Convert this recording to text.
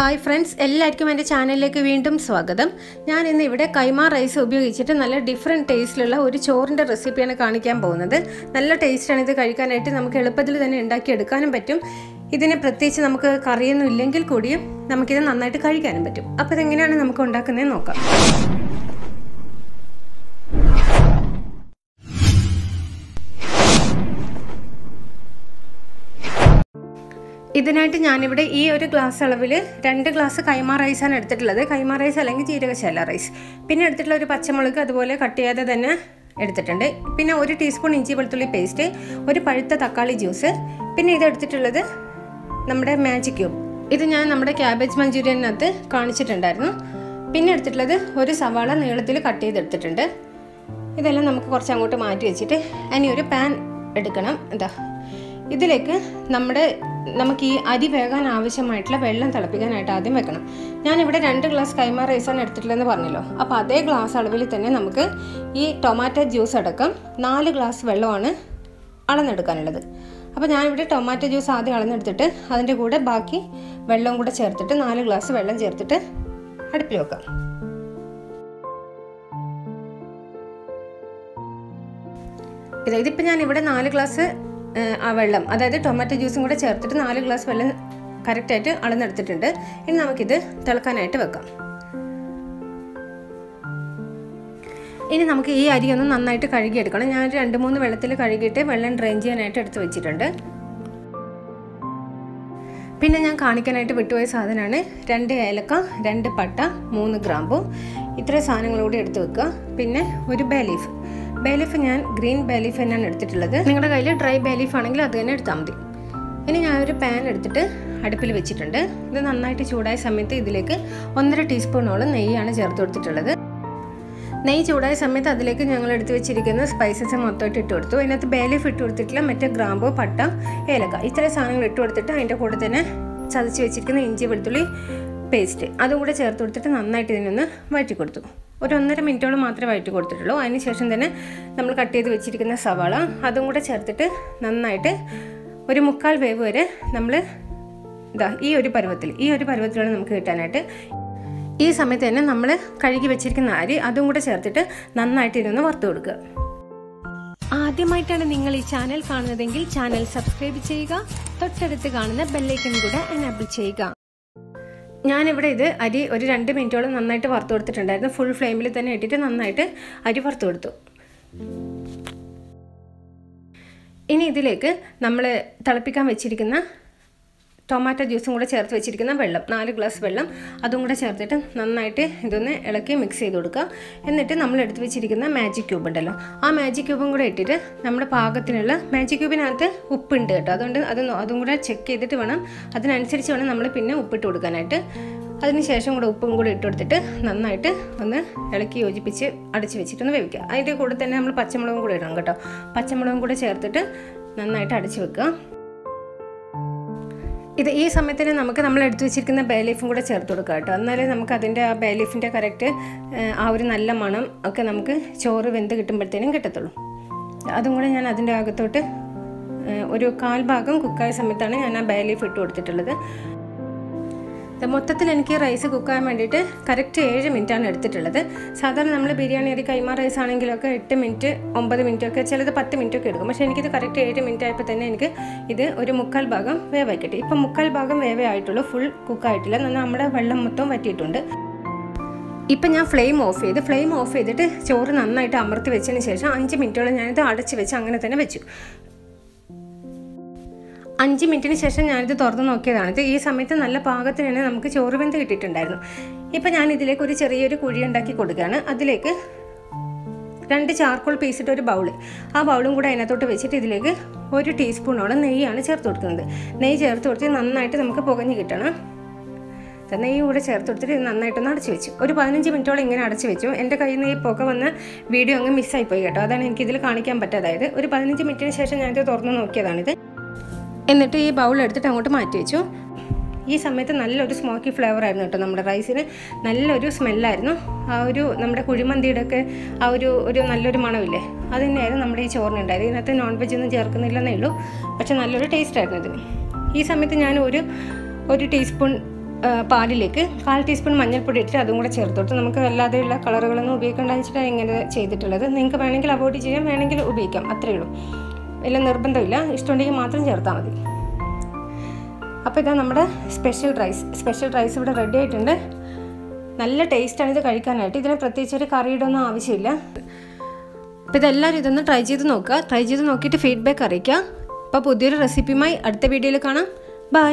Hi friends, എല്ലാവർക്കും എൻ്റെ ചാനലിലേക്ക് വീണ്ടും സ്വാഗതം. ഞാൻ ഇന്ന് ഇവിടെ കൈമാ റൈസ് ഉപയോഗിച്ചിട്ട് നല്ല ഡിഫറെന്റ് ടേസ്റ്റിലുള്ള ഒരു ചോറിന്റെ റെസിപ്പിയാണ് കാണിക്കാൻ പോകുന്നത്. നല്ല ടേസ്റ്റ് ആണ് ഇത് കഴിക്കാനായിട്ട് നമുക്ക് എളുപ്പത്തിൽ തന്നെ ഉണ്ടാക്കി എടുക്കാനും പറ്റും. ഇതിനെ പ്രത്യേകിച്ച് നമുക്ക് കറിയൊന്നും ഇല്ലെങ്കിൽ കൂടിയും നമുക്ക് ഇത് നന്നായിട്ട് കഴിക്കാനും പറ്റും. അപ്പോൾ ഇത് എങ്ങനെയാണ് നമുക്ക് ഉണ്ടാക്കുന്നതെന്ന് നോക്കാം. ഇതിനായിട്ട് ഞാൻ ഇവിടെ ഈ ഒരു ഗ്ലാസ് അളവിൽ 2 ഗ്ലാസ് കൈമാ റൈസ് ആണ് എടുത്തിട്ടുള്ളത്. കൈമാ റൈസ് അല്ലെങ്കിൽ ജീരകശാല റൈസ്. പിന്നെ എടുത്തിട്ടുള്ള ഒരു പച്ചമുളക് അതുപോലെ കട്ട് ചെയ്യാതെ തന്നെ എടുത്തിട്ടുണ്ട്. പിന്നെ 1 ടീസ്പൂൺ ഇഞ്ചി വെളുത്തുള്ളി പേസ്റ്റ്, 1 പഴുത്ത തക്കാളി ജ്യൂസ്, പിന്നെ ഇതെടുത്തിട്ടുള്ളത് നമ്മുടെ മാജിക് ക്യൂബ്. ഇത് ഞാൻ നമ്മുടെ ക്യാബേജ് മഞ്ചൂരിയനകത്ത് കാണിച്ചിട്ടുണ്ടായിരുന്നു. പിന്നെ എടുത്തിട്ടുള്ളത് 1 സവാള നീളത്തിൽ കട്ട് ചെയ്തെടുത്തിട്ടുണ്ട്. ഇതെല്ലാം നമുക്ക് കുറച്ച് അങ്ങോട്ട് മാറ്റി വെച്ചിട്ട് ഇനി ഒരു പാൻ എടുക്കണം. എന്താ ഇതിലേക്ക് നമുക്ക് ഈ അരി വേകാൻ ആവശ്യമായിട്ടുള്ള വെള്ളം തിളപ്പിക്കാനായിട്ട് ആദ്യം വെക്കണം. ഞാനിവിടെ 2 ഗ്ലാസ് കൈമാ റൈസാണ് എടുത്തിട്ടുള്ളതെന്ന് പറഞ്ഞല്ലോ. അപ്പോൾ അതേ ഗ്ലാസ് അളവിൽ തന്നെ നമുക്ക് ഈ ടൊമാറ്റോ ജ്യൂസ് അടക്കം 4 ഗ്ലാസ് വെള്ളമാണ് അളന്നെടുക്കാനുള്ളത്. അപ്പോൾ ഞാനിവിടെ ടൊമാറ്റോ ജ്യൂസ് ആദ്യം അളന്നെടുത്തിട്ട് അതിൻ്റെ കൂടെ ബാക്കി വെള്ളവും കൂടെ ചേർത്തിട്ട് 4 ഗ്ലാസ് വെള്ളം ചേർത്തിട്ട് അടുപ്പിൽ വെക്കാം. ഇതിപ്പോൾ ഞാനിവിടെ 4 ഗ്ലാസ് ആ വെള്ളം, അതായത് ടൊമാറ്റോ ജ്യൂസും കൂടെ ചേർത്തിട്ട് 4 ഗ്ലാസ് വെള്ളം കറക്റ്റായിട്ട് അളന്നെടുത്തിട്ടുണ്ട്. ഇനി നമുക്കിത് തിളക്കാനായിട്ട് വെക്കാം. ഇനി നമുക്ക് ഈ അരി ഒന്ന് നന്നായിട്ട് കഴുകിയെടുക്കണം. ഞാൻ 2-3 വെള്ളത്തിൽ കഴുകിയിട്ട് വെള്ളം ഡ്രെയിൻ ചെയ്യാനായിട്ട് എടുത്ത് വെച്ചിട്ടുണ്ട്. പിന്നെ ഞാൻ കാണിക്കാനായിട്ട് വിട്ടുപോയ സാധനമാണ് 2 ഏലക്ക, 2 പട്ട, 3 ഗ്രാമ്പു. ഇത്രയും സാധനങ്ങളൂടെ എടുത്ത് വെക്കുക. പിന്നെ 1 ബേ ലീഫ്. ബേ ലീഫ് ഞാൻ ഗ്രീൻ ബേ ലീഫ് തന്നെയാണ് എടുത്തിട്ടുള്ളത്. നിങ്ങളുടെ കയ്യിൽ ഡ്രൈ ബേ ലീഫ് ആണെങ്കിൽ അത് തന്നെ എടുത്താൽ മതി. ഇനി ഞാനൊരു പാൻ എടുത്തിട്ട് അടുപ്പിൽ വെച്ചിട്ടുണ്ട്. ഇത് നന്നായിട്ട് ചൂടായ സമയത്ത് ഇതിലേക്ക് 1.5 ടീസ്പൂണോളം നെയ്യാണ് ചേർത്ത് കൊടുത്തിട്ടുള്ളത്. നെയ്യ് ചൂടായ സമയത്ത് അതിലേക്ക് ഞങ്ങൾ എടുത്ത് വെച്ചിരിക്കുന്ന സ്പൈസസ് മൊത്തമായിട്ട് ഇട്ട് കൊടുത്തു. അതിനകത്ത് ബേ ലീഫ് ഇട്ട് കൊടുത്തിട്ടില്ല, മറ്റേ ഗ്രാമ്പോ, പട്ട, ഏലക്ക ഇത്രയും സാധനങ്ങൾ ഇട്ട് കൊടുത്തിട്ട് അതിൻ്റെ കൂടെ തന്നെ ചതച്ച് വെച്ചിരിക്കുന്ന ഇഞ്ചി വെളുത്തുള്ളി പേസ്റ്റ് അതും കൂടെ ചേർത്ത് കൊടുത്തിട്ട് നന്നായിട്ട് ഇതിനൊന്ന് വഴറ്റി കൊടുത്തു. 1.5 മിനിറ്റോളം മാത്രമേ വഴറ്റി കൊടുത്തിട്ടുള്ളൂ. അതിനുശേഷം തന്നെ നമ്മൾ കട്ട് ചെയ്ത് വെച്ചിരിക്കുന്ന സവാള അതും കൂടെ ചേർത്തിട്ട് നന്നായിട്ട് 1/4 വേവ് വരെ നമ്മൾ ഈ ഒരു പരുവത്തിലാണ് നമുക്ക് കിട്ടാനായിട്ട്. ഈ സമയത്ത് തന്നെ നമ്മൾ കഴുകി വെച്ചിരിക്കുന്ന അരി അതും കൂടെ ചേർത്തിട്ട് നന്നായിട്ട് ഇതൊന്ന് വറുത്ത് കൊടുക്കുക. ആദ്യമായിട്ടാണ് നിങ്ങൾ ഈ ചാനൽ കാണുന്നതെങ്കിൽ ചാനൽ സബ്സ്ക്രൈബ് ചെയ്യുക, തൊട്ടടുത്ത് കാണുന്ന ബെല്ലൈക്കൺ കൂടെ എനേബിൾ ചെയ്യുക. ഞാനിവിടെ ഇത് അരി 2 മിനിറ്റോളം നന്നായിട്ട് വറുത്ത് കൊടുത്തിട്ടുണ്ടായിരുന്നു. ഫുൾ ഫ്ലെയിമിൽ തന്നെ ഇട്ടിട്ട് നന്നായിട്ട് അരി വറുത്ത് കൊടുത്തു. ഇനി ഇതിലേക്ക് നമ്മൾ തിളപ്പിക്കാൻ വെച്ചിരിക്കുന്ന ടൊമാറ്റോ ജ്യൂസും കൂടെ ചേർത്ത് വെച്ചിരിക്കുന്ന വെള്ളം, 4 ഗ്ലാസ് വെള്ളം അതും കൂടെ ചേർത്തിട്ട് നന്നായിട്ട് ഇതൊന്ന് ഇളക്കി മിക്സ് ചെയ്ത് കൊടുക്കുക. എന്നിട്ട് നമ്മൾ എടുത്ത് വെച്ചിരിക്കുന്ന മാജിക് ക്യൂബ് ഉണ്ടല്ലോ, ആ മാജിക് ക്യൂബും കൂടെ ഇട്ടിട്ട് നമ്മുടെ പാകത്തിനുള്ള മാജിക് ക്യൂബിനകത്ത് ഉപ്പുണ്ട് കേട്ടോ. അതുകൊണ്ട് അതും കൂടെ ചെക്ക് ചെയ്തിട്ട് വേണം, അതിനനുസരിച്ച് വേണം നമ്മൾ പിന്നെ ഉപ്പിട്ട് കൊടുക്കാനായിട്ട്. അതിനുശേഷം കൂടെ ഉപ്പും കൂടെ ഇട്ട് കൊടുത്തിട്ട് നന്നായിട്ട് ഒന്ന് ഇളക്കി യോജിപ്പിച്ച് അടച്ച് വെച്ചിട്ടൊന്ന് വേവിക്കുക. അതിൻ്റെ കൂടെ തന്നെ നമ്മൾ പച്ചമുളകും കൂടെ ഇടണം കേട്ടോ. പച്ചമുളകും കൂടെ ചേർത്തിട്ട് നന്നായിട്ട് അടച്ച് വെക്കുക. ഇത് ഈ സമയത്തിന് നമ്മൾ എടുത്തു വെച്ചിരിക്കുന്ന ബേ ലീഫും കൂടെ ചേർത്ത് കൊടുക്കുക കേട്ടോ. എന്നാലേ നമുക്ക് അതിൻ്റെ ആ ബേ ലീഫിൻ്റെ കറക്റ്റ് ആ ഒരു നല്ല മണം ഒക്കെ നമുക്ക് ചോറ് വെന്ത് കിട്ടുമ്പോഴത്തേനും കിട്ടത്തുള്ളൂ. അതും കൂടെ ഞാൻ അതിൻ്റെ അകത്തോട്ട് 1/4 ഭാഗം കുക്കായ സമയത്താണ് ഞാൻ ആ ബേ ലീഫ് ഇട്ട് കൊടുത്തിട്ടുള്ളത്. മൊത്തത്തിൽ എനിക്ക് റൈസ് കുക്കാൻ വേണ്ടിയിട്ട് കറക്റ്റ് 7 മിനിറ്റാണ് എടുത്തിട്ടുള്ളത്. സാധാരണ നമ്മൾ ബിരിയാണി അരി കൈമാ റൈസ് ആണെങ്കിലൊക്കെ 8 മിനിറ്റ്, 9 മിനിറ്റൊക്കെ, ചിലത് 10 മിനിറ്റൊക്കെ എടുക്കും. പക്ഷേ എനിക്കിത് കറക്റ്റ് 7 മിനിറ്റ് ആയപ്പോൾ തന്നെ എനിക്ക് ഇത് 1/4 ഭാഗം വേവായി കിട്ടി. ഇപ്പം 1/4 ഭാഗം വേവേ ആയിട്ടുള്ളൂ, ഫുൾ കുക്കായിട്ടില്ല. നമ്മുടെ വെള്ളം മൊത്തം വറ്റിയിട്ടുണ്ട്. ഇപ്പം ഞാൻ ഫ്ലെയിം ഓഫ് ചെയ്തിട്ട് ചോറ് നന്നായിട്ട് അമർത്തി വെച്ചതിന് ശേഷം 5 മിനിറ്റോളം ഞാനിത് അടച്ച് വെച്ച് അങ്ങനെ തന്നെ വെച്ചു. 5 മിനിറ്റിന് ശേഷം ഞാനിത് തുറന്ന് നോക്കിയതാണിത്. ഈ സമയത്ത് നല്ല പാകത്തിന് തന്നെ നമുക്ക് ചോറ് വെന്ത് കിട്ടിയിട്ടുണ്ടായിരുന്നു. ഇപ്പം ഞാൻ ഇതിലേക്ക് ഒരു ചെറിയൊരു കുഴി ഉണ്ടാക്കി കൊടുക്കുകയാണ്. അതിലേക്ക് 2 ചാർക്കോൾ പീസിട്ട് ഒരു ബൗൾ, ആ ബൗളും കൂടെ അതിനകത്തോട്ട് വെച്ചിട്ട് ഇതിലേക്ക് 1 ടീസ്പൂണോളം നെയ്യാണ് ചേർത്ത് കൊടുക്കുന്നത്. നെയ്യ് ചേർത്ത് കൊടുത്ത് നന്നായിട്ട് നമുക്ക് പുകഞ്ഞ് കിട്ടണം. നെയ്യ് കൂടെ ചേർത്ത് കൊടുത്തിട്ട് നന്നായിട്ടൊന്ന് അടച്ച് വെച്ചു. 15 മിനിറ്റോളം ഇങ്ങനെ അടച്ച് വെച്ചു. എൻ്റെ കയ്യിൽ നിന്ന് ഈ പുക വന്ന വീഡിയോ അങ്ങ് മിസ്സായിപ്പോയി കേട്ടോ. അതാണ് എനിക്കിതിൽ കാണിക്കാൻ പറ്റാതായത്. 15 മിനിറ്റിന് ശേഷം ഞാനിത് തുറന്ന് നോക്കിയതാണിത്. എന്നിട്ട് ഈ ബൗൾ എടുത്തിട്ട് അങ്ങോട്ട് മാറ്റി വെച്ചു. ഈ സമയത്ത് നല്ലൊരു സ്മോക്കി ഫ്ലേവർ ആയിരുന്നു കേട്ടോ. നമ്മുടെ റൈസിന് നല്ലൊരു സ്മെല്ലായിരുന്നു. ആ ഒരു നമ്മുടെ കുഴിമന്തിയുടെ ഒക്കെ ആ ഒരു നല്ലൊരു മണമില്ലേ, അത് തന്നെയായിരുന്നു നമ്മുടെ ഈ ചോറിനുണ്ടായത്. ഇതിനകത്ത് നോൺ വെജ് ഒന്നും ചേർക്കുന്നില്ലെന്നേ ഉള്ളൂ, പക്ഷെ നല്ലൊരു ടേസ്റ്റ് ആയിരുന്നു ഇതിന്. ഈ സമയത്ത് ഞാൻ ഒരു ടീസ്പൂൺ പാലിലേക്ക് 1/2 ടീസ്പൂൺ മഞ്ഞൾപ്പൊടി ഇട്ട് അതും കൂടെ ചേർത്തോട്ട് നമുക്ക് അല്ലാതെയുള്ള കളറുകളൊന്നും ഉപയോഗിക്കേണ്ട വെച്ചിട്ടാണ് ഇങ്ങനെ ചെയ്തിട്ടുള്ളത്. നിങ്ങൾക്ക് വേണമെങ്കിൽ അവോയ്ഡ് ചെയ്യാം, വേണമെങ്കിൽ ഉപയോഗിക്കാം, അത്രയേ ഉള്ളൂ. വലിയ നിർബന്ധമില്ല, ഇഷ്ടമുണ്ടെങ്കിൽ മാത്രം ചേർത്താൽ മതി. അപ്പോൾ ഇതാ നമ്മുടെ സ്പെഷ്യൽ റൈസ് ഇവിടെ റെഡി ആയിട്ടുണ്ട്. നല്ല ടേസ്റ്റാണ് ഇത് കഴിക്കാനായിട്ട്. ഇതിന് പ്രത്യേകിച്ച് ഒരു കറിയുടെ ഒന്നും ആവശ്യമില്ല. അപ്പോൾ ഇതെല്ലാവരും ഇതൊന്ന് ട്രൈ ചെയ്ത് നോക്കിയിട്ട് ഫീഡ്ബാക്ക് അറിയിക്കുക. അപ്പോൾ പുതിയൊരു റെസിപ്പിയുമായി അടുത്ത വീഡിയോയിൽ കാണാം. ബൈ.